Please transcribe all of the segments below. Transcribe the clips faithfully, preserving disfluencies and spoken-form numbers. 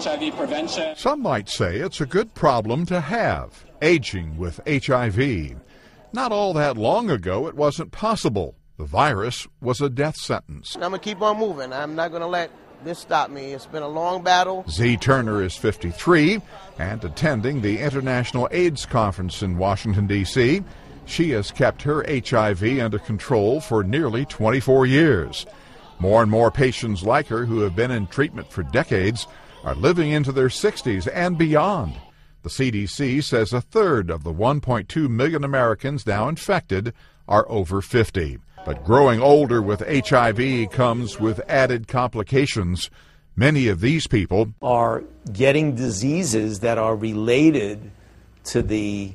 H I V prevention. Some might say it's a good problem to have, aging with H I V. Not all that long ago, it wasn't possible. The virus was a death sentence. I'm going to keep on moving. I'm not going to let this stop me. It's been a long battle. Z. Turner is fifty-three and attending the International AIDS Conference in Washington, D C She has kept her H I V under control for nearly twenty-four years. More and more patients like her who have been in treatment for decades are living into their sixties and beyond. The C D C says a third of the one point two million Americans now infected are over fifty. But growing older with H I V comes with added complications. Many of these people are getting diseases that are related to the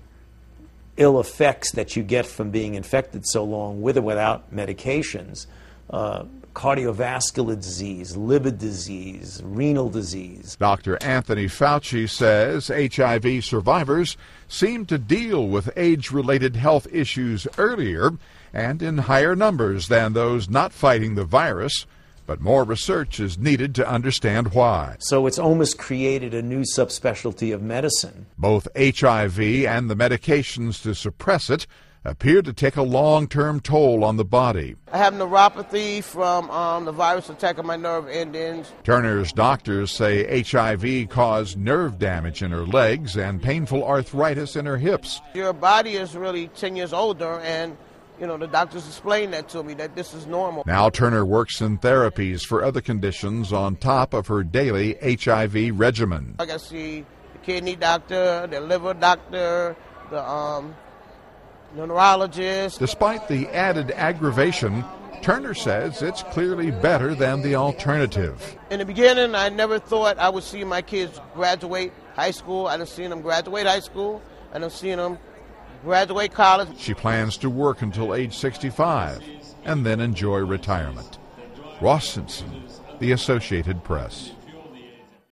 ill effects that you get from being infected so long with or without medications. Uh, cardiovascular disease, liver disease, renal disease. Doctor Anthony Fauci says H I V survivors seem to deal with age-related health issues earlier and in higher numbers than those not fighting the virus, but more research is needed to understand why. So it's almost created a new subspecialty of medicine. Both H I V and the medications to suppress it appear to take a long-term toll on the body. I have neuropathy from um, the virus attacking my nerve endings. Turner's doctors say H I V caused nerve damage in her legs and painful arthritis in her hips. Your body is really ten years older, and you know, the doctors explained that to me, that this is normal. Now Turner works in therapies for other conditions on top of her daily H I V regimen. I got to see the kidney doctor, the liver doctor, the um. neurologist. Despite the added aggravation, Turner says it's clearly better than the alternative. In the beginning, I never thought I would see my kids graduate high school. I done seen them graduate high school. I done seen them graduate college. She plans to work until age sixty-five and then enjoy retirement. Ross Simpson, The Associated Press.